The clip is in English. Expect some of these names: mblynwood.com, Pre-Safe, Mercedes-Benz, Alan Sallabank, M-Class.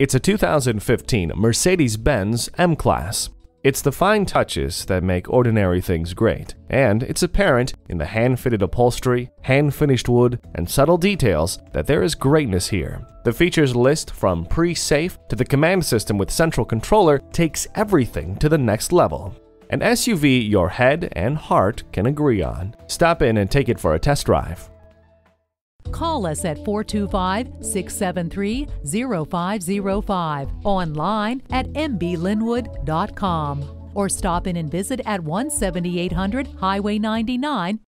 It's a 2015 Mercedes-Benz M-Class. It's the fine touches that make ordinary things great, and it's apparent in the hand-fitted upholstery, hand-finished wood, and subtle details that there is greatness here. The features list from Pre-Safe to the command system with central controller takes everything to the next level. An SUV your head and heart can agree on. Stop in and take it for a test drive. Call us at 425-673-0505, online at mblynwood.com, or stop in and visit at 17800 Highway 99